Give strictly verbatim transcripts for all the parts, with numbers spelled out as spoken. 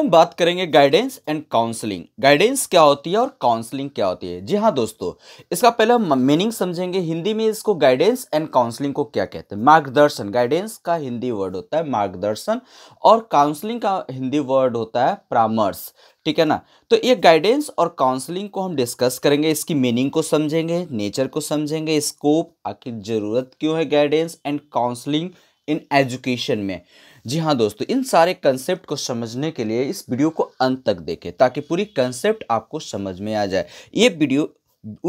हम बात करेंगे गाइडेंस एंड काउंसलिंग। गाइडेंस क्या होती है और काउंसलिंग क्या होती है? जी हाँ दोस्तों, इसका पहले हम मीनिंग समझेंगे। हिंदी में इसको गाइडेंस एंड काउंसलिंग को क्या कहते हैं? मार्गदर्शन। गाइडेंस का हिंदी वर्ड होता है मार्गदर्शन और काउंसलिंग का हिंदी वर्ड होता है परामर्श, ठीक है ना। तो ये गाइडेंस और काउंसलिंग को हम डिस्कस करेंगे, इसकी मीनिंग को समझेंगे, नेचर को समझेंगे, स्कोप, आखिर जरूरत क्यों है guidance and counselling in education में। जी हाँ दोस्तों, इन सारे कंसेप्ट को समझने के लिए इस वीडियो को अंत तक देखें ताकि पूरी कंसेप्ट आपको समझ में आ जाए। ये वीडियो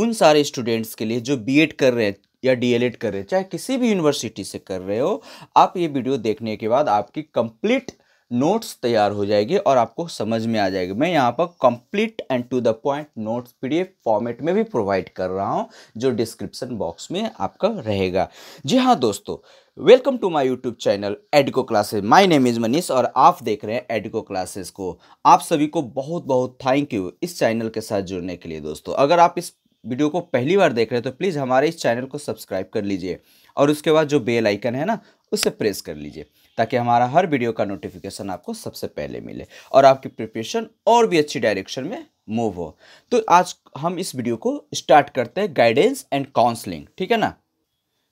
उन सारे स्टूडेंट्स के लिए जो बीएड कर रहे हैं या डीएलएड कर रहे हैं, चाहे किसी भी यूनिवर्सिटी से कर रहे हो आप। ये वीडियो देखने के बाद आपकी कंप्लीट नोट्स तैयार हो जाएगी और आपको समझ में आ जाएगी। मैं यहाँ पर complete and to the point notes PDF format में भी प्रोवाइड कर रहा हूँ जो डिस्क्रिप्शन बॉक्स में आपका रहेगा। जी हाँ दोस्तों, welcome to my YouTube channel Educo classes. My name is Manish और आप देख रहे हैं एडुको क्लासेस को। आप सभी को बहुत बहुत थैंक यू इस चैनल के साथ जुड़ने के लिए। दोस्तों अगर आप इस वीडियो को पहली बार देख रहे हैं तो प्लीज़ हमारे इस चैनल को सब्सक्राइब कर लीजिए और उसके बाद जो बेल आइकन है ना उसे प्रेस कर लीजिए ताकि हमारा हर वीडियो का नोटिफिकेशन आपको सबसे पहले मिले और आपकी प्रिपरेशन और भी अच्छी डायरेक्शन में मूव हो। तो आज हम इस वीडियो को स्टार्ट करते हैं गाइडेंस एंड काउंसलिंग, ठीक है ना।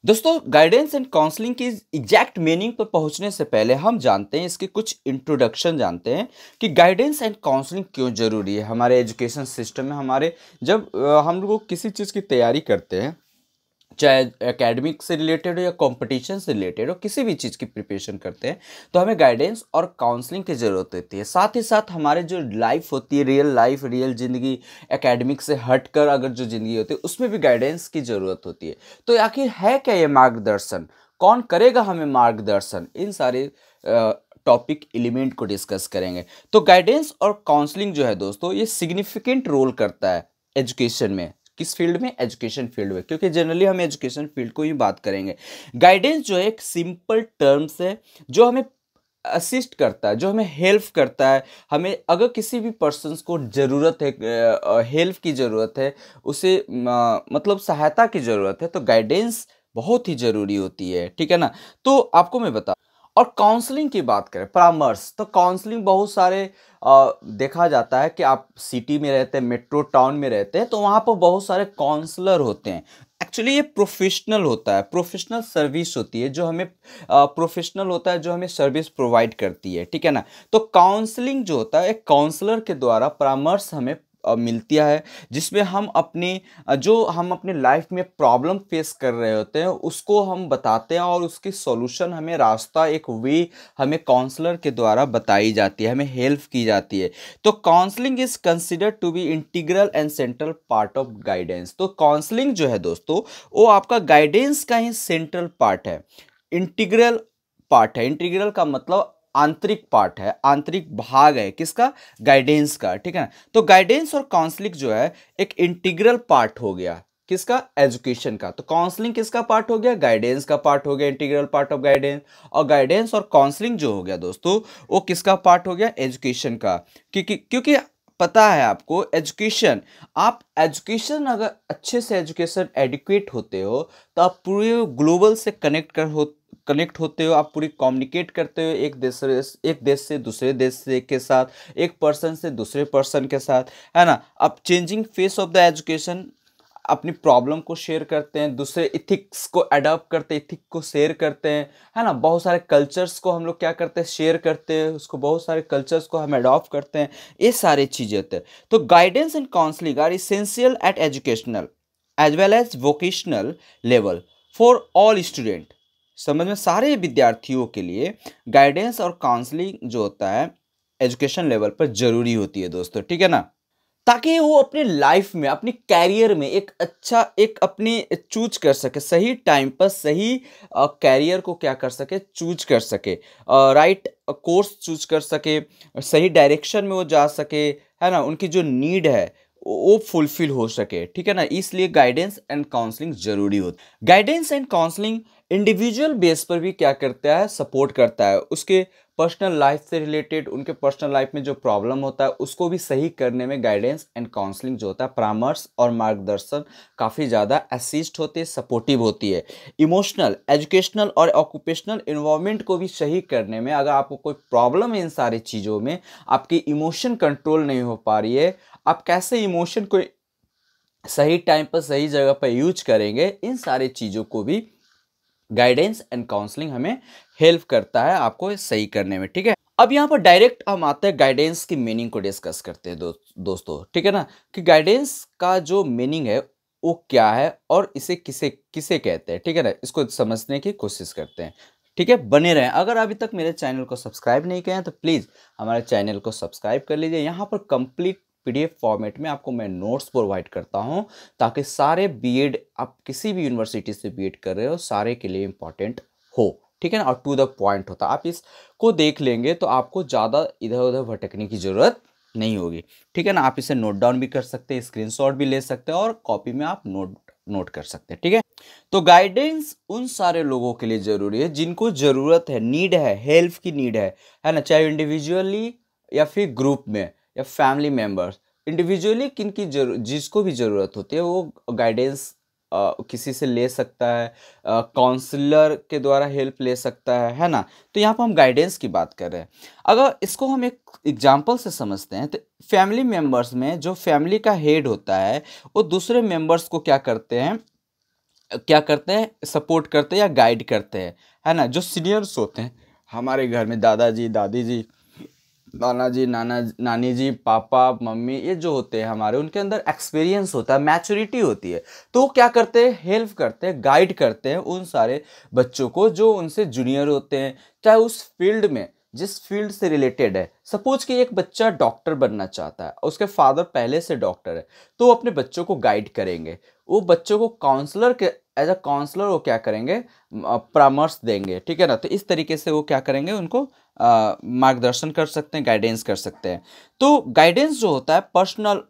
दोस्तों गाइडेंस एंड काउंसलिंग की एग्जैक्ट मीनिंग पर पहुंचने से पहले हम जानते हैं इसके कुछ इंट्रोडक्शन जानते हैं कि गाइडेंस एंड काउंसलिंग क्यों ज़रूरी है हमारे एजुकेशन सिस्टम में। हमारे जब हम लोग किसी चीज़ की तैयारी करते हैं, चाहे एकेडमिक से रिलेटेड हो या कंपटीशन से रिलेटेड हो, किसी भी चीज़ की प्रिपरेशन करते हैं तो हमें गाइडेंस और काउंसलिंग की ज़रूरत होती है। साथ ही साथ हमारे जो लाइफ होती है, रियल लाइफ, रियल ज़िंदगी, एकेडमिक से हटकर अगर जो ज़िंदगी होती है उसमें भी गाइडेंस की ज़रूरत होती है। तो आखिर है क्या ये मार्गदर्शन? कौन करेगा हमें मार्गदर्शन? इन सारे आ, टॉपिक एलिमेंट को डिस्कस करेंगे। तो गाइडेंस और काउंसलिंग जो है दोस्तों, ये सिग्निफिकेंट रोल करता है एजुकेशन में। किस फील्ड में? एजुकेशन फील्ड में, क्योंकि जनरली हम एजुकेशन फील्ड को ही बात करेंगे। गाइडेंस जो है एक सिंपल टर्म्स है जो हमें असिस्ट करता है, जो हमें हेल्प करता है। हमें अगर किसी भी पर्सन्स को ज़रूरत है, हेल्प की ज़रूरत है, उसे मतलब सहायता की ज़रूरत है, तो गाइडेंस बहुत ही ज़रूरी होती है, ठीक है ना। तो आपको मैं बता और काउंसलिंग की बात करें, परामर्श, तो काउंसलिंग बहुत सारे आ, देखा जाता है कि आप सिटी में रहते हैं, मेट्रो टाउन में रहते हैं, तो वहाँ पर बहुत सारे काउंसलर होते हैं। एक्चुअली ये प्रोफेशनल होता है, प्रोफेशनल सर्विस होती है जो हमें आ, प्रोफेशनल होता है जो हमें सर्विस प्रोवाइड करती है, ठीक है ना। तो काउंसलिंग जो होता है एक काउंसलर के द्वारा परामर्श हमें मिलती है, जिसमें हम अपने जो हम अपने लाइफ में प्रॉब्लम फेस कर रहे होते हैं उसको हम बताते हैं और उसकी सॉल्यूशन हमें, रास्ता, एक वे हमें काउंसलर के द्वारा बताई जाती है, हमें हेल्प की जाती है। तो counselling is considered to be integral and central part of guidance. तो काउंसलिंग जो है दोस्तों वो आपका गाइडेंस का ही सेंट्रल पार्ट है, इंटीग्रल पार्ट है। इंटीग्रल का मतलब आंतरिक पार्ट है, आंतरिक भाग है, किसका? गाइडेंस का, ठीक है ना। तो गाइडेंस और काउंसलिंग जो है एक इंटीग्रल पार्ट हो गया, किसका? एजुकेशन का। तो काउंसलिंग किसका पार्ट हो गया? गाइडेंस का पार्ट हो गया, इंटीग्रल पार्ट ऑफ गाइडेंस। और गाइडेंस और काउंसलिंग जो हो गया दोस्तों वो किसका पार्ट हो गया? एजुकेशन का। क्योंकि क्योंकि पता है आपको एजुकेशन, आप एजुकेशन अगर अच्छे से एजुकेशन एडिक्वेट होते हो तो आप पूरे ग्लोबल से कनेक्ट कर हो कनेक्ट होते हो, आप पूरी कम्युनिकेट करते हो, एक देश एक देश से दूसरे देश से के साथ, एक पर्सन से दूसरे पर्सन के साथ, है ना। आप changing face of the education, अपनी प्रॉब्लम को शेयर करते हैं, दूसरे इथिक्स को अडॉप्ट करते हैं, इथिक्स को शेयर करते हैं, है ना। बहुत सारे कल्चर्स को हम लोग क्या करते हैं? शेयर करते हैं उसको, बहुत सारे कल्चर्स को हम अडॉप्ट करते हैं। ये सारी चीज़ें होते हैं। तो guidance and counselling are essential at educational as well as vocational level for all student. समझ में? सारे विद्यार्थियों के लिए गाइडेंस और काउंसलिंग जो होता है एजुकेशन लेवल पर ज़रूरी होती है दोस्तों, ठीक है ना, ताकि वो अपने लाइफ में, अपने कैरियर में एक अच्छा, एक अपने चूज कर सके, सही टाइम पर सही कैरियर को क्या कर सके? चूज कर सके, राइट कोर्स चूज कर सके, सही डायरेक्शन में वो जा सके, है ना। उनकी जो नीड है वो फुलफिल हो सके, ठीक है ना। इसलिए गाइडेंस एंड काउंसलिंग ज़रूरी होती है। Guidance and counselling individual base पर भी क्या करता है? सपोर्ट करता है, उसके पर्सनल लाइफ से रिलेटेड उनके पर्सनल लाइफ में जो प्रॉब्लम होता है उसको भी सही करने में गाइडेंस एंड काउंसलिंग जो होता है, परामर्श और मार्गदर्शन काफ़ी ज़्यादा असिस्ट होती है, सपोर्टिव होती है। इमोशनल, एजुकेशनल और ऑक्यूपेशनल इन्वायरमेंट को भी सही करने में, अगर आपको कोई प्रॉब्लम है इन सारी चीज़ों में, आपकी इमोशन कंट्रोल नहीं हो पा रही है, आप कैसे इमोशन को सही टाइम पर सही जगह पर यूज करेंगे, इन सारी चीज़ों को भी गाइडेंस एंड काउंसलिंग हमें हेल्प करता है आपको सही करने में। ठीक है, अब यहाँ पर डायरेक्ट हम आते हैं गाइडेंस की मीनिंग को डिस्कस करते हैं दो, दोस्तों। ठीक है ना, कि गाइडेंस का जो मीनिंग है वो क्या है और इसे किसे किसे कहते हैं। ठीक है ना, इसको समझने की कोशिश करते हैं। ठीक है, बने रहें। अगर अभी तक मेरे चैनल को सब्सक्राइब नहीं किया है तो प्लीज़ हमारे चैनल को सब्सक्राइब कर लीजिए। यहाँ पर कंप्लीट पीडीएफ फॉर्मेट में आपको मैं नोट्स प्रोवाइड करता हूं, ताकि सारे बीएड, आप किसी भी यूनिवर्सिटी से बीएड कर रहे हो, सारे के लिए इम्पॉर्टेंट हो। ठीक है ना, और टू द पॉइंट होता है। आप इसको देख लेंगे तो आपको ज़्यादा इधर उधर भटकने की ज़रूरत नहीं होगी। ठीक है ना, आप इसे नोट डाउन भी कर सकते हैं, स्क्रीनशॉट भी ले सकते हैं और कॉपी में आप नोट नोट कर सकते हैं। ठीक है, तो गाइडेंस उन सारे लोगों के लिए ज़रूरी है जिनको ज़रूरत है, नीड है, हेल्प की नीड है, है ना, चाहे इंडिविजुअली या फिर ग्रुप में या फैमिली मेम्बर्स। इंडिविजुअली किन की जरूर जिसको भी ज़रूरत होती है वो गाइडेंस किसी से ले सकता है, काउंसलर के द्वारा हेल्प ले सकता है, है ना। तो यहाँ पर हम गाइडेंस की बात कर रहे हैं। अगर इसको हम एक एग्जांपल से समझते हैं तो फैमिली मेम्बर्स में जो फैमिली का हेड होता है वो दूसरे मेम्बर्स को क्या करते हैं क्या करते हैं सपोर्ट करते हैं या गाइड करते हैं, है ना। जो सीनियर्स होते हैं हमारे घर में, दादाजी, दादी जी, नाना जी, नाना नानी जी, पापा, मम्मी, ये जो होते हैं हमारे, उनके अंदर एक्सपीरियंस होता है, मैच्योरिटी होती है, तो क्या करते हैं, हेल्प करते हैं, गाइड करते हैं उन सारे बच्चों को जो उनसे जूनियर होते हैं, चाहे उस फील्ड में जिस फील्ड से रिलेटेड है। सपोज कि एक बच्चा डॉक्टर बनना चाहता है, उसके फादर पहले से डॉक्टर है, तो वो अपने बच्चों को गाइड करेंगे, वो बच्चों को काउंसलर के एज अ काउंसलर वो क्या करेंगे, परामर्श देंगे। ठीक है ना, तो इस तरीके से वो क्या करेंगे, उनको मार्गदर्शन कर सकते हैं, गाइडेंस कर सकते हैं। तो गाइडेंस जो होता है पर्सनल,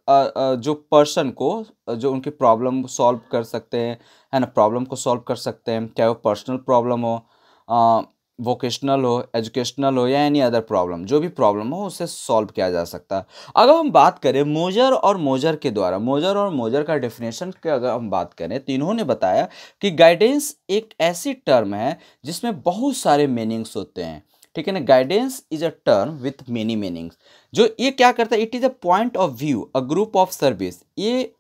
जो पर्सन को, जो उनकी प्रॉब्लम सॉल्व कर सकते हैं, है ना, प्रॉब्लम को सॉल्व कर सकते हैं, चाहे वो पर्सनल प्रॉब्लम हो, आ, वोकेशनल हो, एजुकेशनल हो या एनी अदर प्रॉब्लम, जो भी प्रॉब्लम हो उसे सॉल्व किया जा सकता है। अगर हम बात करें मोजर और मोजर के द्वारा, मोजर और मोजर का डेफिनेशन के अगर हम बात करें तो इन्होंने बताया कि गाइडेंस एक ऐसी टर्म है जिसमें बहुत सारे मीनिंग्स होते हैं। ठीक है ना, guidance is a term with many meanings. जो ये क्या करता है, it is a point of view, a group of service, ये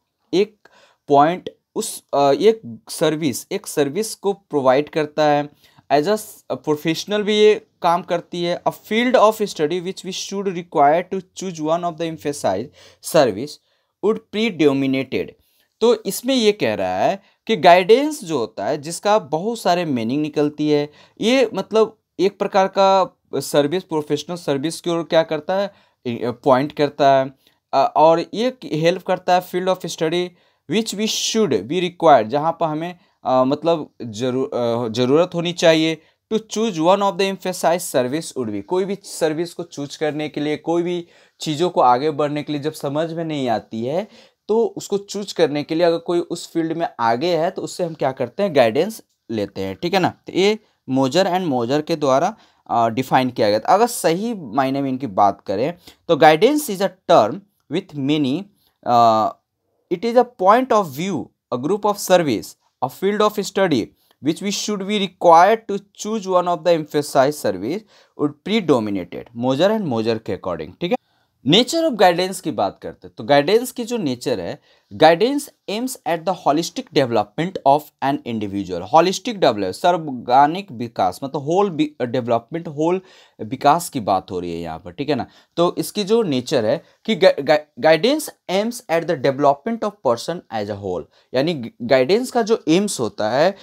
एक पॉइंट उस एक सर्विस एक सर्विस को प्रोवाइड करता है, एज अ प्रोफेशनल भी ये काम करती है, a field of study which we should require to choose one of the emphasise service would predominated. तो इसमें ये कह रहा है कि गाइडेंस जो होता है जिसका बहुत सारे मीनिंग निकलती है, ये मतलब एक प्रकार का सर्विस, प्रोफेशनल सर्विस की ओर क्या करता है, पॉइंट करता है, और ये हेल्प करता है field of study which we should be required, जहाँ पर हमें Uh, मतलब जरूर uh, ज़रूरत होनी चाहिए, to choose one of the emphasise service would be, कोई भी सर्विस को चूज करने के लिए, कोई भी चीज़ों को आगे बढ़ने के लिए, जब समझ में नहीं आती है तो उसको चूज करने के लिए अगर कोई उस फील्ड में आगे है तो उससे हम क्या करते हैं, गाइडेंस लेते हैं। ठीक है ना, तो ये मोजर एंड मोजर के द्वारा डिफाइन uh, किया गया था। अगर सही मायने में इनकी बात करें तो guidance is a term with many, it is a point of view, a group of service, a field of study which we should be required to choose one of the emphasise service would predominated, मोजर and मोजर के according. ठीक है, nature of guidance की बात करते हैं तो गाइडेंस की जो नेचर है, guidance aims at the holistic development of an individual. Holistic develop, सर्वांगीण विकास, मतलब होल डेवलपमेंट, होल विकास की बात हो रही है यहाँ पर। ठीक है ना, तो इसकी जो नेचर है कि guidance aims at the development of person as a whole, यानी गाइडेंस का जो एम्स होता है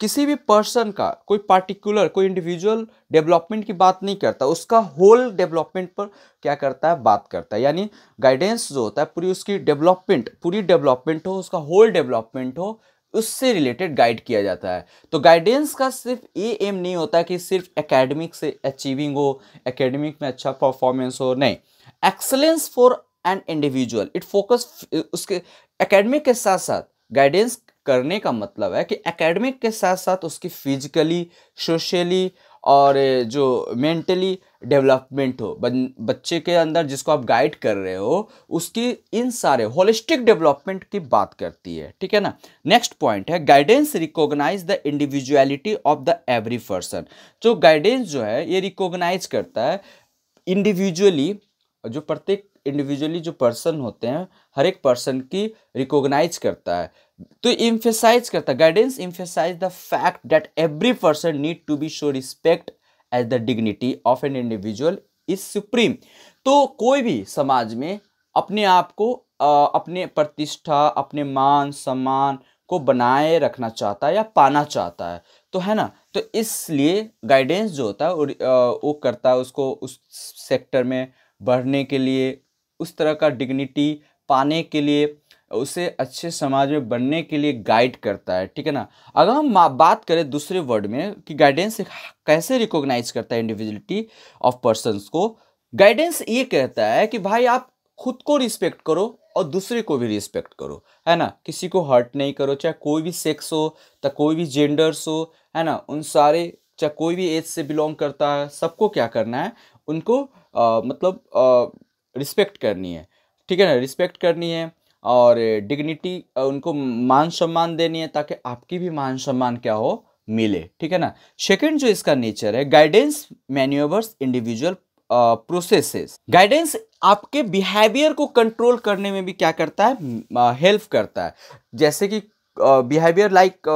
किसी भी पर्सन का, कोई पार्टिकुलर, कोई इंडिविजुअल डेवलपमेंट की बात नहीं करता, उसका होल डेवलपमेंट पर क्या करता है, बात करता है। यानी गाइडेंस जो होता है पूरी उसकी डेवलपमेंट, पूरी डेवलपमेंट हो, उसका होल डेवलपमेंट हो, उससे रिलेटेड गाइड किया जाता है। तो गाइडेंस का सिर्फ ये एम नहीं होता कि सिर्फ एकेडमिक से अचीविंग हो, एकेडमिक में अच्छा परफॉर्मेंस हो, नहीं, excellence for an individual, it focus, उसके एकेडमिक के साथ साथ गाइडेंस करने का मतलब है कि एकेडमिक के साथ साथ उसकी फिजिकली, सोशली और जो मेंटली डेवलपमेंट हो, बच्चे के अंदर जिसको आप गाइड कर रहे हो उसकी इन सारे होलिस्टिक डेवलपमेंट की बात करती है, ठीक है ना। नेक्स्ट पॉइंट है guidance recognise the individuality of the every person. तो गाइडेंस जो है ये रिकॉग्नाइज करता है इंडिविजुअली, जो प्रत्येक इंडिविजुअली जो पर्सन होते हैं हर एक पर्सन की रिकॉग्नाइज करता है, तो इम्फेसाइज करता है। Guidance emphasise the fact that every person need to be show respect as the dignity of an individual is supreme. तो कोई भी समाज में अपने आप को अपने प्रतिष्ठा अपने मान सम्मान को बनाए रखना चाहता है या पाना चाहता है, तो है ना, तो इसलिए गाइडेंस जो होता है वो करता है उसको उस सेक्टर में बढ़ने के लिए, उस तरह का डिग्निटी पाने के लिए, उसे अच्छे समाज में बनने के लिए गाइड करता है, ठीक है ना। अगर हम बात करें दूसरे वर्ड में कि गाइडेंस कैसे रिकॉग्नाइज करता है इंडिविजुअलिटी ऑफ पर्सन्स को, गाइडेंस ये कहता है कि भाई आप खुद को रिस्पेक्ट करो और दूसरे को भी रिस्पेक्ट करो, है ना, किसी को हर्ट नहीं करो, चाहे कोई भी सेक्स हो या कोई भी जेंडर्स हो, है ना, उन सारे, चाहे कोई भी एज से बिलोंग करता है, सबको क्या करना है, उनको आ, मतलब आ, रिस्पेक्ट करनी है, ठीक है ना, रिस्पेक्ट करनी है और डिग्निटी उनको मान सम्मान देनी है ताकि आपकी भी मान सम्मान क्या हो मिले, ठीक है ना। सेकंड जो इसका नेचर है, guidance manoeuvres individual processes. Guidance आपके बिहेवियर को कंट्रोल करने में भी क्या करता है, हेल्प करता है। जैसे कि behaviour like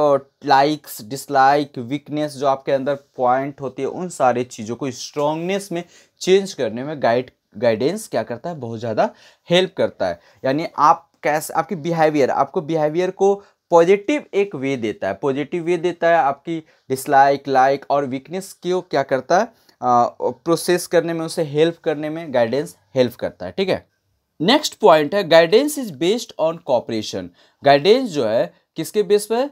likes dislike weakness जो आपके अंदर पॉइंट होती है, उन सारे चीज़ों को स्ट्रांगनेस में चेंज करने में गाइड गाइडेंस क्या करता है, बहुत ज़्यादा हेल्प करता है। यानी आप कैसे आपकी बिहेवियर, आपको बिहेवियर को पॉजिटिव एक वे देता है, पॉजिटिव वे देता है, आपकी डिसलाइक लाइक और वीकनेस को क्या करता है प्रोसेस करने में, उसे हेल्प करने में गाइडेंस हेल्प करता है, ठीक है। नेक्स्ट पॉइंट है guidance is based on cooperation. Guidance जो है किसके बेस पर,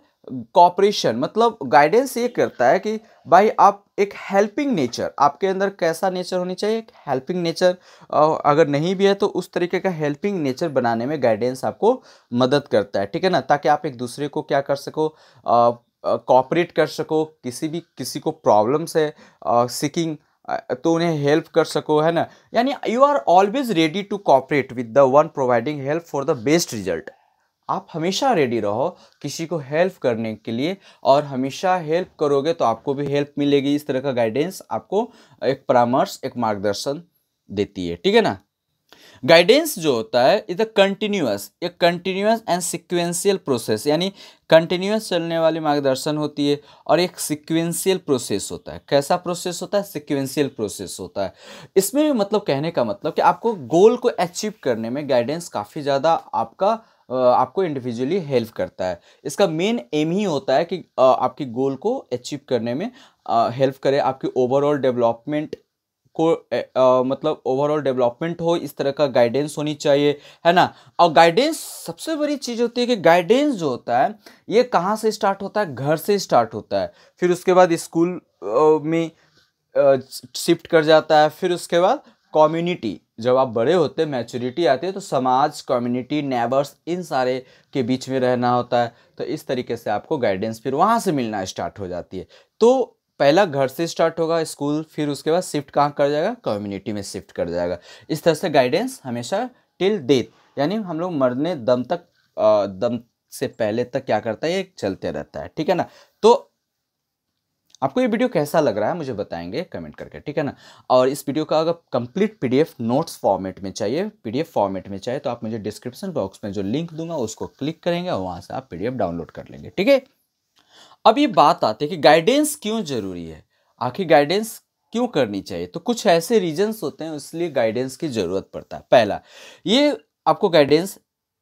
कॉपरेशन, मतलब गाइडेंस ये करता है कि भाई आप एक हेल्पिंग नेचर, आपके अंदर कैसा नेचर होनी चाहिए, एक हेल्पिंग नेचर, अगर नहीं भी है तो उस तरीके का हेल्पिंग नेचर बनाने में गाइडेंस आपको मदद करता है, ठीक है ना, ताकि आप एक दूसरे को क्या कर सको, कॉपरेट कर सको, किसी भी किसी को प्रॉब्लम्स है सीकिंग तो उन्हें हेल्प कर सको, है ना। यानी you are always ready to cooperate with the one providing help for the best result. आप हमेशा रेडी रहो किसी को हेल्प करने के लिए और हमेशा हेल्प करोगे तो आपको भी हेल्प मिलेगी। इस तरह का गाइडेंस आपको एक परामर्श, एक मार्गदर्शन देती है, ठीक है ना। गाइडेंस जो होता है इज अ कंटिन्यूअस, एक कंटिन्यूअस एंड सिक्वेंशियल प्रोसेस, यानी कंटिन्यूअस चलने वाली मार्गदर्शन होती है और एक सिक्वेंशियल प्रोसेस होता है। कैसा प्रोसेस होता है, सिक्वेंशियल प्रोसेस होता है। इसमें भी मतलब कहने का मतलब कि आपको गोल को अचीव करने में गाइडेंस काफ़ी ज़्यादा आपका आपको इंडिविजुअली हेल्प करता है। इसका मेन एम ही होता है कि आपकी गोल को अचीव करने में हेल्प करे, आपकी ओवरऑल डेवलपमेंट को आ, मतलब ओवरऑल डेवलपमेंट हो, इस तरह का गाइडेंस होनी चाहिए, है ना। और गाइडेंस सबसे बड़ी चीज़ होती है कि गाइडेंस जो होता है ये कहाँ से स्टार्ट होता है, घर से स्टार्ट होता है, फिर उसके बाद स्कूल में शिफ्ट कर जाता है, फिर उसके बाद कम्युनिटी, जब आप बड़े होते हैं मैच्योरिटी आती है तो समाज कम्युनिटी नेबर्स इन सारे के बीच में रहना होता है, तो इस तरीके से आपको गाइडेंस फिर वहाँ से मिलना स्टार्ट हो जाती है। तो पहला घर से स्टार्ट होगा स्कूल, फिर उसके बाद शिफ्ट कहाँ कर जाएगा, कम्युनिटी में शिफ्ट कर जाएगा। इस तरह से गाइडेंस हमेशा टिल डेथ, यानी हम लोग मरने दम तक आ, दम से पहले तक क्या करता है, ये चलते रहता है, ठीक है ना। तो आपको ये वीडियो कैसा लग रहा है मुझे बताएंगे कमेंट करके, ठीक है ना। और इस वीडियो का अगर कंप्लीट पीडीएफ नोट्स फॉर्मेट में चाहिए, पीडीएफ फॉर्मेट में चाहिए तो आप मुझे डिस्क्रिप्शन बॉक्स में जो लिंक दूंगा उसको क्लिक करेंगे और वहाँ से आप पीडीएफ डाउनलोड कर लेंगे, ठीक है। अब ये बात आती है कि गाइडेंस क्यों जरूरी है, आखिर गाइडेंस क्यों करनी चाहिए, तो कुछ ऐसे रीजन्स होते हैं इसलिए गाइडेंस की ज़रूरत पड़ता है। पहला, ये आपको गाइडेंस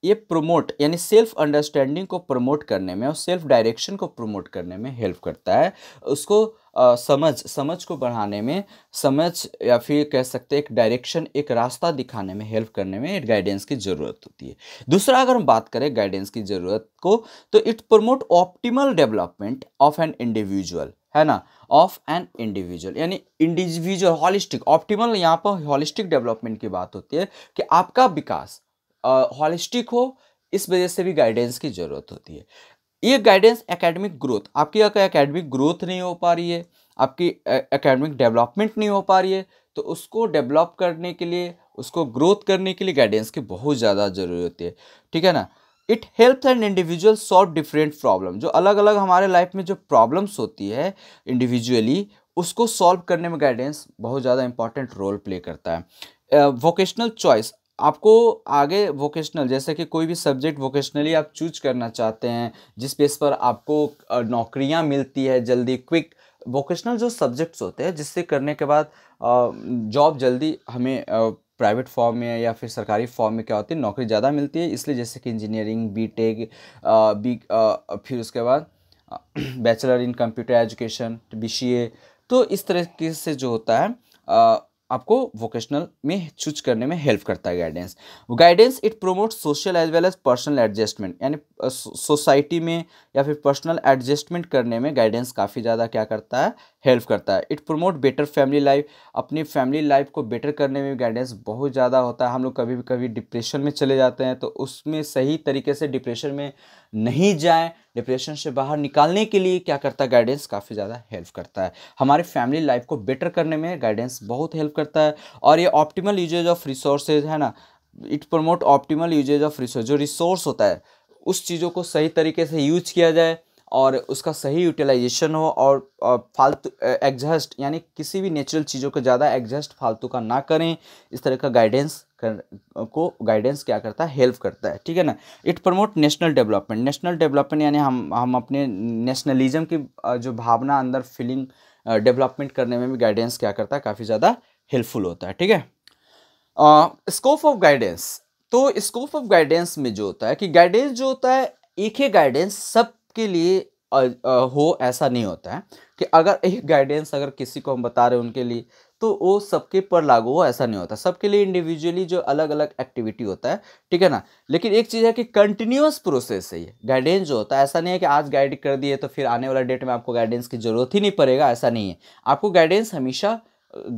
ये प्रमोट यानी सेल्फ अंडरस्टैंडिंग को प्रमोट करने में और सेल्फ डायरेक्शन को प्रमोट करने में हेल्प करता है, उसको आ, समझ समझ को बढ़ाने में, समझ या फिर कह सकते हैं एक डायरेक्शन, एक रास्ता दिखाने में हेल्प करने में गाइडेंस की ज़रूरत होती है। दूसरा, अगर हम बात करें गाइडेंस की ज़रूरत को, तो it promote optimal development of an individual, है ना, ऑफ एन इंडिविजुअल, यानी इंडिविजुअल हॉलिस्टिक ऑप्टिमल, यहाँ पर हॉलिस्टिक डेवलपमेंट की बात होती है कि आपका विकास हॉलिस्टिक uh, हो, इस वजह से भी गाइडेंस की ज़रूरत होती है। ये गाइडेंस एकेडमिक ग्रोथ, आपकी अगर एकेडमिक ग्रोथ नहीं हो पा रही है, आपकी एकेडमिक डेवलपमेंट नहीं हो पा रही है, तो उसको डेवलप करने के लिए, उसको ग्रोथ करने के लिए गाइडेंस की बहुत ज़्यादा ज़रूरी होती है, ठीक है ना। It helps an individual solve different problem. जो अलग अलग हमारे लाइफ में जो प्रॉब्लम्स होती है इंडिविजुअली, उसको सॉल्व करने में गाइडेंस बहुत ज़्यादा इंपॉर्टेंट रोल प्ले करता है। वोकेशनल uh, चॉइस, आपको आगे वोकेशनल, जैसे कि कोई भी सब्जेक्ट वोकेशनली आप चूज करना चाहते हैं, जिस बेस पर आपको नौकरियां मिलती है जल्दी, क्विक वोकेशनल जो सब्जेक्ट्स होते हैं जिससे करने के बाद जॉब जल्दी हमें प्राइवेट फॉर्म में या फिर सरकारी फॉर्म में क्या होती है, नौकरी ज़्यादा मिलती है। इसलिए जैसे कि इंजीनियरिंग, बी टेक बी फिर उसके बाद bachelor in computer education, B C A, तो इस तरीके से जो होता है आ, आपको वोकेशनल में चूज करने में हेल्प करता है guidance. Guidance it promote social as well as personal adjustment, यानी सोसाइटी में या फिर पर्सनल एडजस्टमेंट करने में गाइडेंस काफ़ी ज़्यादा क्या करता है, हेल्प करता है। It promote better family life, अपनी फैमिली लाइफ को बेटर करने में गाइडेंस बहुत ज़्यादा होता है। हम लोग कभी भी कभी डिप्रेशन में चले जाते हैं, तो उसमें सही तरीके से डिप्रेशन में नहीं जाएं, डिप्रेशन से बाहर निकालने के लिए क्या करता है, गाइडेंस काफ़ी ज़्यादा हेल्प करता है। हमारे फैमिली लाइफ को बेटर करने में गाइडेंस बहुत हेल्प करता है। और ये ऑप्टिमल यूजेज ऑफ रिसोर्सेज है ना, it promote optimal usage of resource, जो रिसोर्स होता है उस चीज़ों को सही तरीके से यूज किया जाए और उसका सही यूटिलाइजेशन हो, और फालतू एग्जस्ट यानी किसी भी नेचुरल चीज़ों को ज़्यादा एग्जस्ट फालतू का ना करें। इस तरह का गाइडेंस कर, को गाइडेंस क्या करता है, हेल्प करता है, ठीक है ना। It promote national development, national development यानी हम हम अपने नेशनलिज्म की जो भावना अंदर फीलिंग डेवलपमेंट करने में भी गाइडेंस क्या करता है, काफ़ी ज़्यादा हेल्पफुल होता है, ठीक है। स्कोप ऑफ गाइडेंस, तो स्कोप ऑफ गाइडेंस में जो होता है कि गाइडेंस जो होता है, एक ही गाइडेंस सब के लिए आ, आ, हो ऐसा नहीं होता है कि अगर एक गाइडेंस अगर किसी को हम बता रहे हैं उनके लिए तो वो सबके पर लागू हो, ऐसा नहीं होता। सबके लिए इंडिविजुअली जो अलग अलग एक्टिविटी होता है, ठीक है ना। लेकिन एक चीज़ है कि कंटिन्यूअस प्रोसेस है ये गाइडेंस जो होता है। ऐसा नहीं है कि आज गाइड कर दिए तो फिर आने वाला डेट में आपको गाइडेंस की ज़रूरत ही नहीं पड़ेगा, ऐसा नहीं है। आपको गाइडेंस हमेशा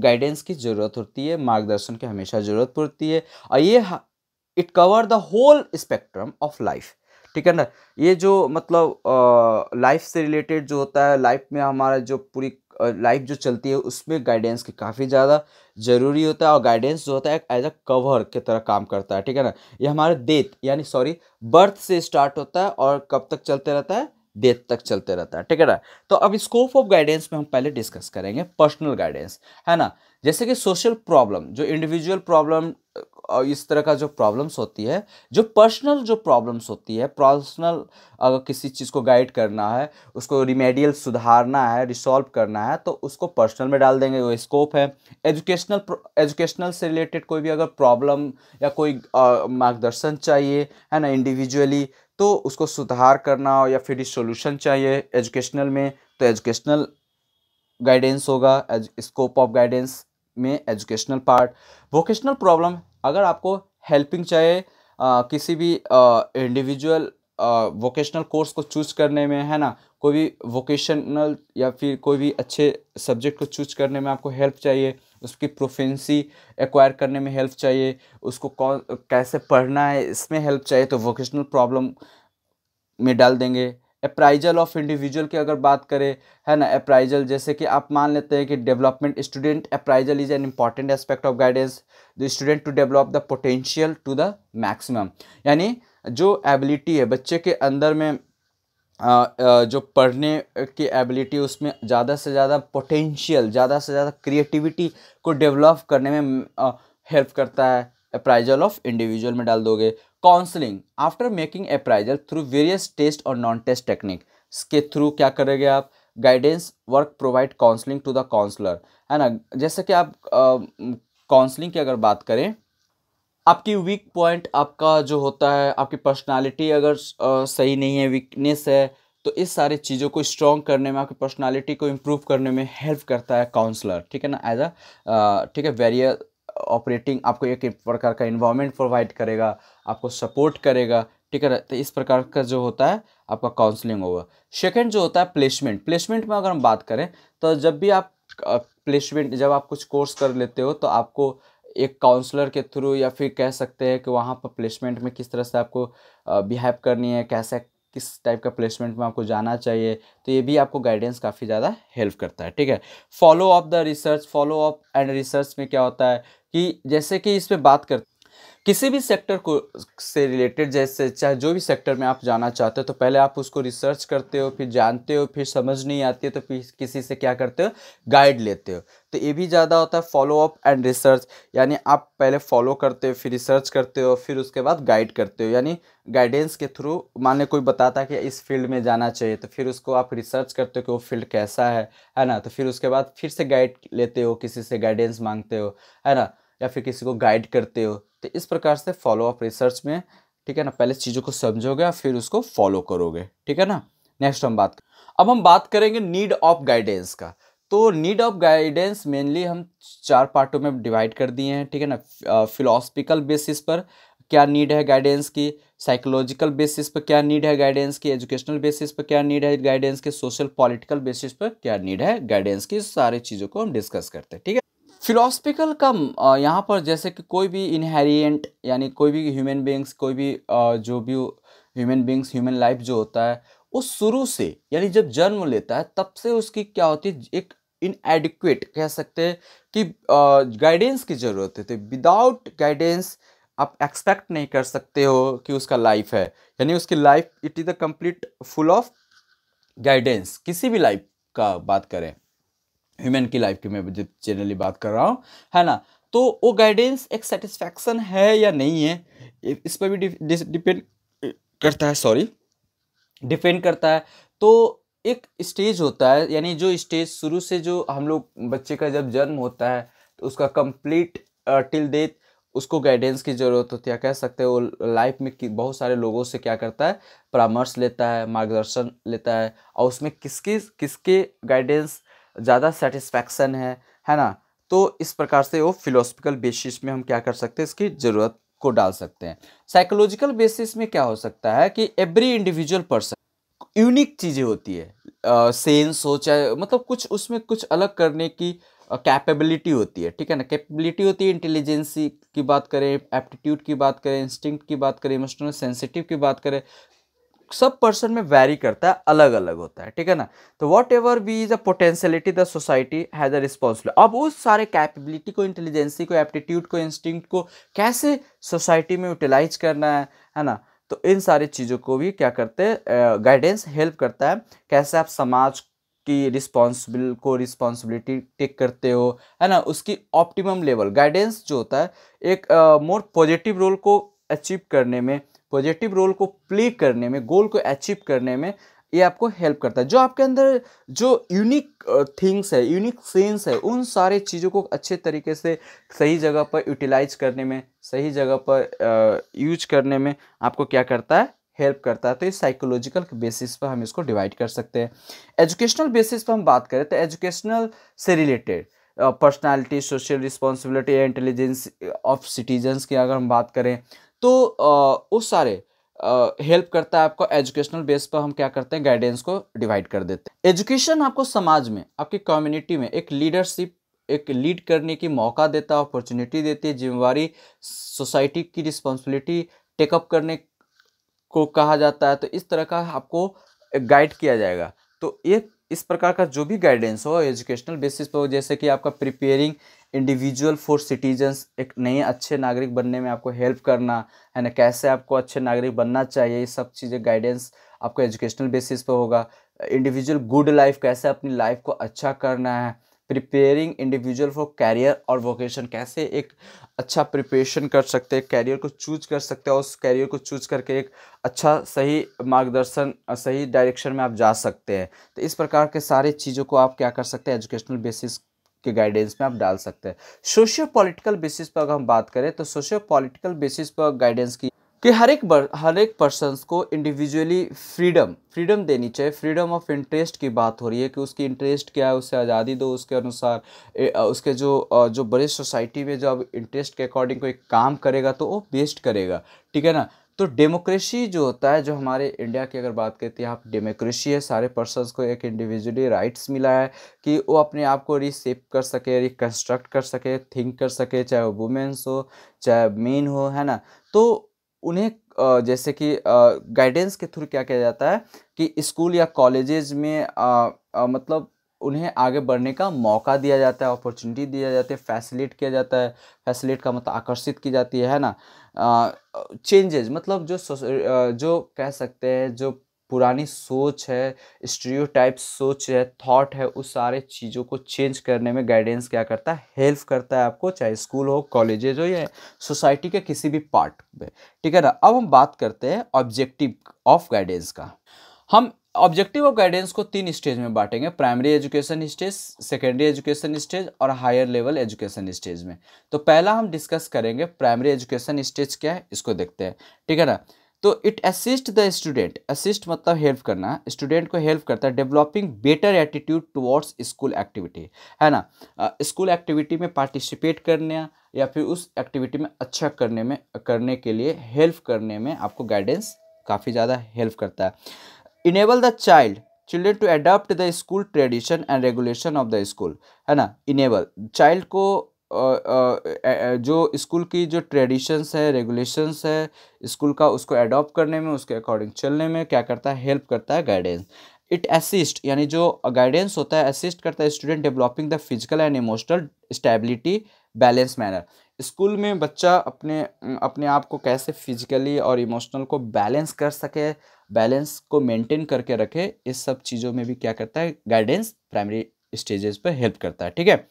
गाइडेंस की ज़रूरत होती है, मार्गदर्शन की हमेशा ज़रूरत पड़ती है। और ये it cover the whole spectrum of life, ठीक है ना। ये जो मतलब लाइफ से रिलेटेड जो होता है, लाइफ में हमारा जो पूरी लाइफ जो चलती है उसमें गाइडेंस की काफ़ी ज़्यादा ज़रूरी होता है। और गाइडेंस जो होता है एज अ कवर की तरह काम करता है, ठीक है ना। ये हमारे डेथ यानी सॉरी बर्थ से स्टार्ट होता है और कब तक चलते रहता है, डेथ तक चलते रहता है, ठीक है ना। तो अब स्कोप ऑफ गाइडेंस में हम पहले डिस्कस करेंगे पर्सनल गाइडेंस, है ना। जैसे कि सोशल प्रॉब्लम, जो इंडिविजुअल प्रॉब्लम और इस तरह का जो प्रॉब्लम्स होती है, जो पर्सनल जो प्रॉब्लम्स होती है, पर्सनल अगर किसी चीज़ को गाइड करना है, उसको रिमेडियल सुधारना है, रिसॉल्व करना है, तो उसको पर्सनल में डाल देंगे, वो स्कोप है। एजुकेशनल एजुकेशनल से रिलेटेड कोई भी अगर प्रॉब्लम या कोई मार्गदर्शन चाहिए, है ना, इंडिविजुअली, तो उसको सुधार करना हो या फिर सॉल्यूशन चाहिए एजुकेशनल में, तो एजुकेशनल गाइडेंस होगा, स्कोप ऑफ गाइडेंस में एजुकेशनल पार्ट। वोकेशनल प्रॉब्लम, अगर आपको हेल्पिंग चाहिए आ, किसी भी इंडिविजुअल वोकेशनल कोर्स को चूज करने में, है ना, कोई भी वोकेशनल या फिर कोई भी अच्छे सब्जेक्ट को चूज करने में आपको हेल्प चाहिए, उसकी प्रोफेंसी एक्वायर करने में हेल्प चाहिए, उसको कौन कैसे पढ़ना है इसमें हेल्प चाहिए, तो वोकेशनल प्रॉब्लम में डाल देंगे। अप्राइजल ऑफ इंडिविजुअल की अगर बात करें, है ना, अप्राइजल जैसे कि आप मान लेते हैं कि development student appraisal is an important aspect of guidance the student to develop the potential to the maximum, यानी जो एबिलिटी है बच्चे के अंदर में आ, जो पढ़ने की एबिलिटी, उसमें ज़्यादा से ज़्यादा पोटेंशियल, ज़्यादा से ज़्यादा क्रिएटिविटी को डेवलप करने में हेल्प करता है। अप्राइजल ऑफ इंडिविजुअल में डाल दोगे। Counselling after making appraisal through various test और नॉन टेस्ट टेक्निक के थ्रू क्या करेंगे आप, guidance work provide counselling to the counsellor, है ना। जैसे कि आप काउंसलिंग की अगर बात करें, आपकी वीक पॉइंट आपका जो होता है, आपकी पर्सनालिटी अगर आ, सही नहीं है, वीकनेस है, तो इस सारे चीज़ों को स्ट्रॉन्ग करने में, आपकी पर्सनालिटी को इम्प्रूव करने में हेल्प करता है काउंसलर, ठीक है ना। एज अ ठीक है वेरिय ऑपरेटिंग आपको एक प्रकार का इन्वायरमेंट प्रोवाइड करेगा, आपको सपोर्ट करेगा, ठीक है। तो इस प्रकार का जो होता है आपका काउंसलिंग होगा। सेकंड जो होता है प्लेसमेंट, प्लेसमेंट में अगर हम बात करें तो जब भी आप प्लेसमेंट, जब आप कुछ कोर्स कर लेते हो तो आपको एक काउंसलर के थ्रू या फिर कह सकते हैं कि वहाँ पर प्लेसमेंट में किस तरह से आपको बिहेव करनी है, कैसे किस टाइप का प्लेसमेंट में आपको जाना चाहिए, तो ये भी आपको गाइडेंस काफ़ी ज़्यादा हेल्प करता है। ठीक है, follow up the research. Follow up and research में क्या होता है कि जैसे कि इस पर बात करते किसी भी सेक्टर को से रिलेटेड, जैसे चाहे जो भी सेक्टर में आप जाना चाहते हो तो पहले आप उसको रिसर्च करते हो, फिर जानते हो, फिर समझ नहीं आती है तो फिर किसी से क्या करते हो, गाइड लेते हो। तो ये भी ज़्यादा होता है फॉलो अप एंड रिसर्च, यानी आप पहले फॉलो करते हो, फिर रिसर्च करते हो, फिर उसके बाद गाइड करते हो। यानी गाइडेंस के थ्रू, मान लो कोई बताता है कि इस फील्ड में जाना चाहिए तो फिर उसको आप रिसर्च करते हो कि वो फील्ड कैसा है, है ना, तो फिर उसके बाद फिर से गाइड लेते हो, किसी से गाइडेंस मांगते हो, है ना, या फिर किसी को गाइड करते हो। तो इस प्रकार से फॉलो अप रिसर्च में, ठीक है ना, पहले चीज़ों को समझोगे और फिर उसको फॉलो करोगे। ठीक है ना, नेक्स्ट हम बात अब हम बात करेंगे नीड ऑफ गाइडेंस का। तो नीड ऑफ गाइडेंस मेनली हम चार पार्टों में डिवाइड कर दिए हैं। ठीक है ना, फिलोसफिकल बेसिस पर क्या नीड है गाइडेंस की, साइकोलॉजिकल बेसिस पर क्या नीड है गाइडेंस की, एजुकेशनल बेसिस पर क्या नीड है गाइडेंस की, सोशल पॉलिटिकल बेसिस पर क्या नीड है गाइडेंस की, सारी चीज़ों को हम डिस्कस करते हैं। ठीक है, फिलोसफिकल का यहाँ पर जैसे कि कोई भी इनहेरिएंट, यानी कोई भी ह्यूमन बींग्स, कोई भी जो भी ह्यूमन बींग्स ह्यूमन लाइफ जो होता है वो शुरू से, यानी जब जन्म लेता है तब से उसकी क्या होती है, एक इनएडिक्वेट कह सकते हैं कि गाइडेंस की ज़रूरत होती है। विदाउट गाइडेंस आप एक्सपेक्ट नहीं कर सकते हो कि उसका लाइफ है, यानी उसकी life it is the complete full of guidance. किसी भी लाइफ का बात करें, ह्यूमन की लाइफ की मैं जनरली बात कर रहा हूँ, है ना, तो वो गाइडेंस एक सेटिस्फैक्शन है या नहीं है इस पर भी डिपेंड करता है, सॉरी डिपेंड करता है। तो एक स्टेज होता है, यानी जो स्टेज शुरू से जो हम लोग बच्चे का जब जन्म होता है तो उसका कंप्लीट टिल डेथ उसको गाइडेंस की ज़रूरत होती है, कह सकते हैं। वो लाइफ में बहुत सारे लोगों से क्या करता है, परामर्श लेता है, मार्गदर्शन लेता है, और उसमें किसके किसके गाइडेंस ज़्यादा सेटिस्फैक्शन है, है ना, तो इस प्रकार से वो फिलोसफिकल बेसिस में हम क्या कर सकते हैं, इसकी ज़रूरत को डाल सकते हैं। साइकोलॉजिकल बेसिस में क्या हो सकता है कि एवरी इंडिविजुअल पर्सन यूनिक चीज़ें होती है, सेंस हो चाहे मतलब कुछ उसमें कुछ अलग करने की कैपेबिलिटी होती है। ठीक है ना, कैपेबिलिटी होती है, इंटेलिजेंसी की बात करें, एप्टीट्यूड की बात करें, इंस्टिंक्ट की बात करें, इमोशनल सेंसिटिव की बात करें, सब पर्सन में वैरी करता है, अलग अलग होता है। ठीक है ना, तो whatever be is a potentiality the society has a responsibility. अब उस सारे कैपेबिलिटी को, इंटेलिजेंसी को, एप्टीट्यूड को, इंस्टिंक्ट को कैसे सोसाइटी में यूटिलाइज करना है, है ना, तो इन सारी चीज़ों को भी क्या करते हैं, गाइडेंस हेल्प करता है। कैसे आप समाज की रिस्पॉन्सिबिल को रिस्पॉन्सिबिलिटी टेक करते हो, है ना, उसकी ऑप्टिमम लेवल। गाइडेंस जो होता है एक मोर पॉजिटिव रोल को अचीव करने में, पॉजिटिव रोल को प्ले करने में, गोल को अचीव करने में ये आपको हेल्प करता है। जो आपके अंदर जो यूनिक थिंग्स है, यूनिक सेंस है, उन सारे चीज़ों को अच्छे तरीके से सही जगह पर यूटिलाइज करने में, सही जगह पर यूज करने में आपको क्या करता है, हेल्प करता है। तो ये साइकोलॉजिकल बेसिस पर हम इसको डिवाइड कर सकते हैं। एजुकेशनल बेसिस पर हम बात करें तो एजुकेशनल से रिलेटेड पर्सनालिटी, सोशल रिस्पॉन्सिबिलिटी या इंटेलिजेंस ऑफ सिटीजन्स की अगर हम बात करें तो आ, उस सारे हेल्प करता है आपको। एजुकेशनल बेस पर हम क्या करते हैं, गाइडेंस को डिवाइड कर देते हैं। एजुकेशन आपको समाज में, आपकी कम्युनिटी में एक लीडरशिप, एक लीड करने की मौका देता है, अपॉर्चुनिटी देती है, जिम्मेवारी, सोसाइटी की रिस्पॉन्सिबिलिटी टेकअप करने को कहा जाता है। तो इस तरह का आपको गाइड किया जाएगा। तो ये इस प्रकार का जो भी गाइडेंस हो एजुकेशनल बेसिस पर हो, जैसे कि आपका प्रिपेयरिंग इंडिविजुअल फॉर सिटीजन्स, एक नए अच्छे नागरिक बनने में आपको हेल्प करना, है ना, कैसे आपको अच्छे नागरिक बनना चाहिए, ये सब चीज़ें गाइडेंस आपको एजुकेशनल बेसिस पर होगा। इंडिविजुअल गुड लाइफ, कैसे अपनी लाइफ को अच्छा करना है। प्रिपेयरिंग इंडिविजुअल फॉर कैरियर और वोकेशन, कैसे एक अच्छा प्रिपरेशन कर सकते हैं, कैरियर को चूज कर सकते हैं और उस कैरियर को चूज करके एक अच्छा सही मार्गदर्शन, सही डायरेक्शन में आप जा सकते हैं। तो इस प्रकार के सारे चीज़ों को आप क्या कर सकते हैं, एजुकेशनल बेसिस के गाइडेंस में आप डाल सकते हैं। सोशियो पॉलिटिकल बेसिस पर अगर हम बात करें तो सोशियो पॉलिटिकल बेसिस पर गाइडेंस की कि हर एक बर, हर एक पर्सन्स को इंडिविजुअली फ्रीडम फ्रीडम देनी चाहिए। फ्रीडम ऑफ इंटरेस्ट की बात हो रही है कि उसकी इंटरेस्ट क्या है, उसे आज़ादी दो, उसके अनुसार उसके जो जो बड़े सोसाइटी में जो अब इंटरेस्ट के अकॉर्डिंग कोई काम करेगा तो वो बेस्ट करेगा। ठीक है ना, तो डेमोक्रेसी जो होता है, जो हमारे इंडिया की अगर बात करते हैं आप, डेमोक्रेसी है। सारे पर्सन्स को एक इंडिविजुअली राइट्स मिला है कि वो अपने आप को रिसेप कर सके, रिकन्स्ट्रक्ट कर सके, थिंक कर सके, चाहे वो वुमेन्स हो चाहे मेन हो, है ना, तो उन्हें जैसे कि गाइडेंस के थ्रू क्या किया जाता है कि स्कूल या कॉलेजेस में आ, आ, मतलब उन्हें आगे बढ़ने का मौका दिया जाता है, अपॉर्चुनिटी दिया जाती है, फैसिलिट किया जाता है। फैसिलिट का मतलब आकर्षित की जाती है, है ना। चेंजेस मतलब जो जो कह सकते हैं जो पुरानी सोच है, स्टीरियोटाइप सोच है, थॉट है, उस सारे चीज़ों को चेंज करने में गाइडेंस क्या करता है, हेल्प करता है आपको, चाहे स्कूल हो, कॉलेजेज हो या सोसाइटी के किसी भी पार्ट में, ठीक है ना। अब हम बात करते हैं ऑब्जेक्टिव ऑफ गाइडेंस का। हम ऑब्जेक्टिव ऑफ गाइडेंस को तीन स्टेज में बांटेंगे, primary education stage, secondary education stage और हायर लेवल एजुकेशन स्टेज में। तो पहला हम डिस्कस करेंगे प्राइमरी एजुकेशन स्टेज क्या है, इसको देखते हैं, ठीक है ना। तो it assist the student, assist मतलब हेल्प करना, स्टूडेंट को हेल्प करता है developing better attitude towards school activity, है ना। स्कूल एक्टिविटी में पार्टिसिपेट करने या फिर उस एक्टिविटी में अच्छा करने में करने के लिए हेल्प करने में आपको गाइडेंस काफ़ी ज़्यादा हेल्प करता है। Enable the child children to adopt the school tradition and regulation of the school, है ना। इनेबल चाइल्ड को आ, आ, जो स्कूल की जो ट्रेडिशंस है, रेगुलेशंस है स्कूल का, उसको अडॉप्ट करने में, उसके अकॉर्डिंग चलने में क्या करता है, हेल्प करता है गाइडेंस। इट असिस्ट यानी जो गाइडेंस होता है असिस्ट करता है student developing the physical and emotional stability balance manner. School में बच्चा अपने अपने आप को कैसे फिजिकली और इमोशनल को बैलेंस कर सके, बैलेंस को मेंटेन करके रखे, इस सब चीज़ों में भी क्या करता है गाइडेंस प्राइमरी स्टेजेस पर हेल्प करता है, ठीक है।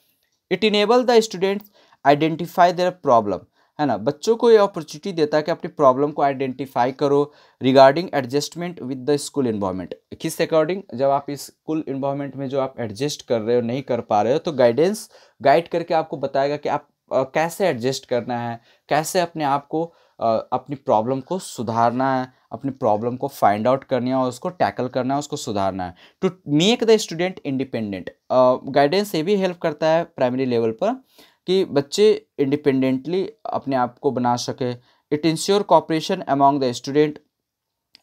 It enable the students identify their problem, है ना। बच्चों को ये अपॉर्चुनिटी देता है कि अपनी प्रॉब्लम को आइडेंटिफाई करो regarding adjustment with the school environment. किस अकॉर्डिंग, जब आप इस स्कूल इन्वायरमेंट में जो आप एडजस्ट कर रहे हो, नहीं कर पा रहे हो, तो गाइडेंस गाइड करके आपको बताएगा कि आप Uh, कैसे एडजस्ट करना है, कैसे अपने आप को uh, अपनी प्रॉब्लम को सुधारना है, अपनी प्रॉब्लम को फाइंड आउट करनी है और उसको टैकल करना है, उसको सुधारना है। To make the student independent, guidance ये भी हेल्प करता है प्राइमरी लेवल पर कि बच्चे इंडिपेंडेंटली अपने आप को बना सके। It ensure cooperation among the student,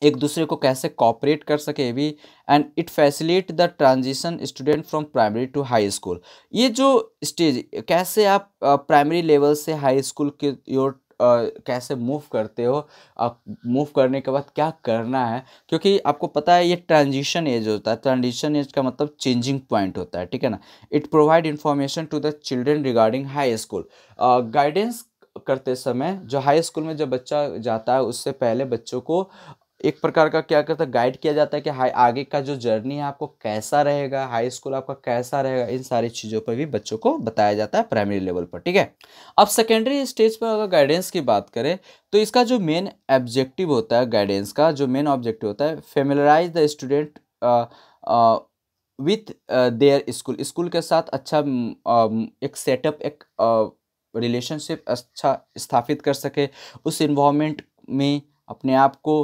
एक दूसरे को कैसे कॉपरेट कर सके भी। And it facilitate the transition student from primary to high school. ये जो स्टेज कैसे आप प्राइमरी लेवल से हाई स्कूल के योर कैसे मूव करते हो, आप मूव करने के बाद क्या करना है, क्योंकि आपको पता है ये ट्रांजिशन एज होता है। ट्रांजिशन एज का मतलब चेंजिंग पॉइंट होता है, ठीक है ना। It provide information to the children regarding high school. Guidance करते समय जो हाई स्कूल में जब बच्चा जाता है उससे पहले बच्चों को एक प्रकार का क्या करता है, गाइड किया जाता है कि हाई आगे का जो जर्नी है आपको कैसा रहेगा, हाई स्कूल आपका कैसा रहेगा, इन सारी चीज़ों पर भी बच्चों को बताया जाता है प्राइमरी लेवल पर, ठीक है। अब सेकेंडरी स्टेज पर अगर गाइडेंस की बात करें तो इसका जो मेन ऑब्जेक्टिव होता है, गाइडेंस का जो मेन ऑब्जेक्टिव होता है, familiarise the student with their school, school के साथ अच्छा uh, एक सेटअप, एक रिलेशनशिप uh, अच्छा स्थापित कर सके, उस इन्वायरमेंट में अपने आप को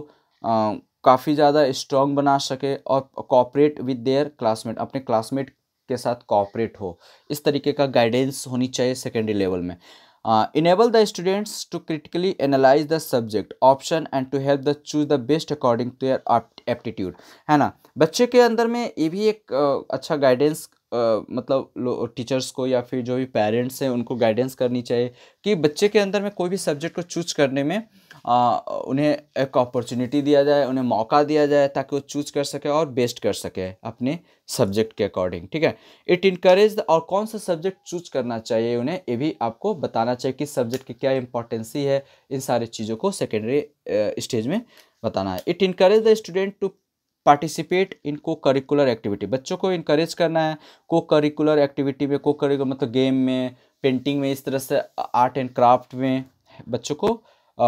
Uh, काफ़ी ज़्यादा स्ट्रॉन्ग बना सके और कॉपरेट विद देयर क्लासमेट, अपने क्लासमेट के साथ कॉपरेट हो, इस तरीके का गाइडेंस होनी चाहिए सेकेंडरी लेवल में। Enable the students to critically analyse the subject option and to help the choose the best according to their aptitude, है ना। बच्चे के अंदर में ये भी एक uh, अच्छा गाइडेंस Uh, मतलब टीचर्स को या फिर जो भी पेरेंट्स हैं उनको गाइडेंस करनी चाहिए कि बच्चे के अंदर में कोई भी सब्जेक्ट को चूज करने में आ, उन्हें एक अपॉर्चुनिटी दिया जाए, उन्हें मौका दिया जाए ताकि वो चूज कर सके और बेस्ट कर सके अपने सब्जेक्ट के अकॉर्डिंग, ठीक है। इट इनकरेज और कौन सा सब्जेक्ट चूज करना चाहिए उन्हें, ये भी आपको बताना चाहिए कि सब्जेक्ट की क्या इम्पोर्टेंसी है, इन सारी चीज़ों को सेकेंडरी स्टेज में बताना है। It encourage the student to participate in co curricular activity, बच्चों को इनकरेज करना है को करिकुलर एक्टिविटी में, को करिकुलर मतलब गेम में, पेंटिंग में, इस तरह से आर्ट एंड क्राफ्ट में बच्चों को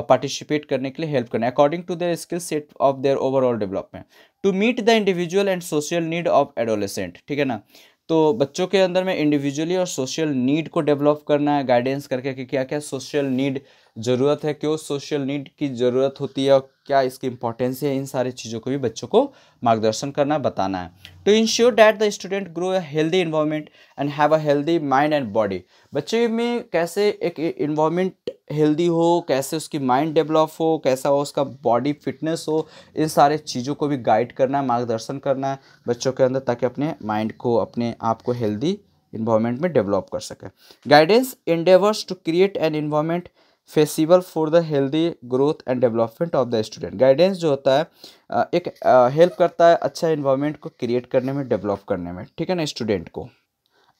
पार्टिसिपेट करने के लिए हेल्प करना है according to their skill set of their overall development. To meet the individual and social need of adolescent, ठीक है ना। तो बच्चों के अंदर में इंडिविजुअली और सोशल नीड को डेवलप करना है गाइडेंस करके कि क्या क्या सोशल नीड ज़रूरत है, क्यों सोशल नीड की ज़रूरत होती है और क्या इसकी इंपॉर्टेंस है, इन सारी चीज़ों को भी बच्चों को मार्गदर्शन करना, बताना है। To ensure that the student grow a healthy environment and have a healthy mind and body, बच्चे में कैसे एक इन्वायरमेंट हेल्दी हो, कैसे उसकी माइंड डेवलप हो, कैसा हो उसका बॉडी फिटनेस हो, इन सारे चीज़ों को भी गाइड करना है, मार्गदर्शन करना है बच्चों के अंदर ताकि अपने माइंड को, अपने आप को हेल्दी इन्वायरमेंट में डेवलप कर सकें। Guidance endeavours to create an environment feasible for the healthy growth and development of the student. Guidance जो होता है एक हेल्प करता है अच्छा इन्वायरमेंट को क्रिएट करने में, डेवलप करने में, ठीक है ना, स्टूडेंट को।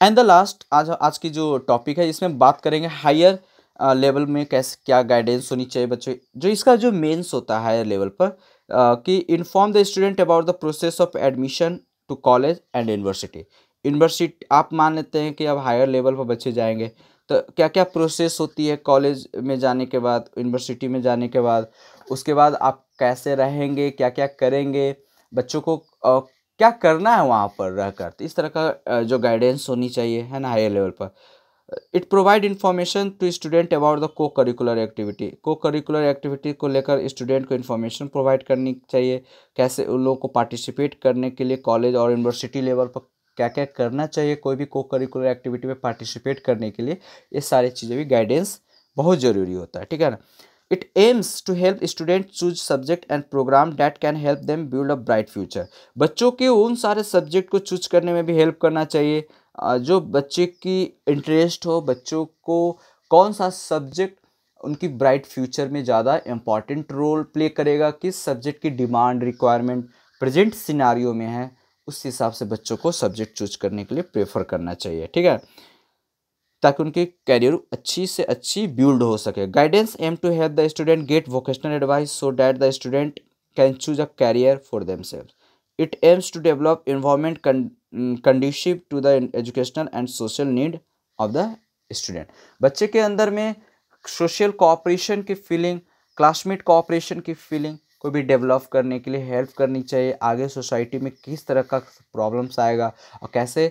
एंड द लास्ट आज आज की जो टॉपिक है इसमें बात करेंगे हायर लेवल में कैसे क्या गाइडेंस होनी चाहिए बच्चों, जो इसका जो मेंस होता है हायर लेवल पर कि inform the student about the process of admission to college and university. University आप मान लेते हैं कि अब हायर लेवल पर बच्चे जाएंगे तो क्या क्या प्रोसेस होती है कॉलेज में जाने के बाद, यूनिवर्सिटी में जाने के बाद, उसके बाद आप कैसे रहेंगे, क्या क्या करेंगे, बच्चों को आ, क्या करना है वहाँ पर रहकर, तो इस तरह का जो गाइडेंस होनी चाहिए है ना हायर लेवल पर। It provide information to student about the co curricular activity. Co curricular activity को लेकर स्टूडेंट को इन्फॉर्मेशन प्रोवाइड करनी चाहिए, कैसे उन लोगों को पार्टिसिपेट करने के लिए कॉलेज और यूनिवर्सिटी लेवल पर क्या क्या करना चाहिए कोई भी को करिकुलर एक्टिविटी में पार्टिसिपेट करने के लिए, ये सारी चीज़ें भी गाइडेंस बहुत ज़रूरी होता है, ठीक है ना। It aims to help student choose subject and programme that can help them build a bright future. बच्चों के उन सारे सब्जेक्ट को चूज करने में भी हेल्प करना चाहिए जो बच्चे की इंटरेस्ट हो, बच्चों को कौन सा सब्जेक्ट उनकी ब्राइट फ्यूचर में ज़्यादा इम्पॉर्टेंट रोल प्ले करेगा, किस सब्जेक्ट की डिमांड रिक्वायरमेंट प्रेजेंट सिनारियो में है, उस हिसाब से बच्चों को सब्जेक्ट चूज करने के लिए प्रेफर करना चाहिए, ठीक है, ताकि उनकी कैरियर अच्छी से अच्छी बिल्ड हो सके। Guidance aim to help the student get vocational advice so that the student can choose a career for themselves. It aims to develop environment conducive to the educational and social need of the student. बच्चे के अंदर में social cooperation की feeling, classmate cooperation की feeling को भी develop करने के लिए हेल्प करनी चाहिए। आगे सोसाइटी में किस तरह का प्रॉब्लम्स आएगा और कैसे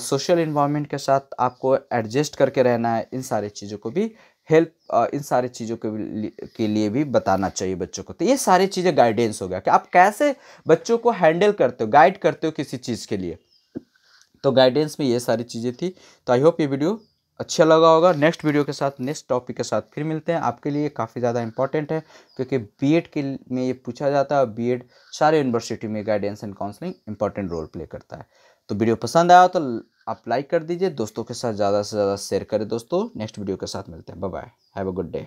सोशल uh, इन्वायरमेंट के साथ आपको एडजस्ट करके रहना है, इन सारी चीज़ों को भी हेल्प uh, इन सारी चीज़ों के, के लिए भी बताना चाहिए बच्चों को। तो ये सारी चीज़ें गाइडेंस हो गया कि आप कैसे बच्चों को हैंडल करते हो, गाइड करते हो किसी चीज़ के लिए, तो गाइडेंस में ये सारी चीज़ें थी। तो आई होप ये वीडियो अच्छा लगा होगा। नेक्स्ट वीडियो के साथ, नेक्स्ट टॉपिक के साथ फिर मिलते हैं। आपके लिए काफ़ी ज़्यादा इंपॉर्टेंट है क्योंकि बीएड के में ये पूछा जाता है और बीएड सारे यूनिवर्सिटी में guidance and counselling important role play करता है। तो वीडियो पसंद आया तो आप लाइक कर दीजिए, दोस्तों के साथ ज़्यादा से ज़्यादा शेयर करें। दोस्तों नेक्स्ट वीडियो के साथ मिलते हैं, bye bye, have a good day.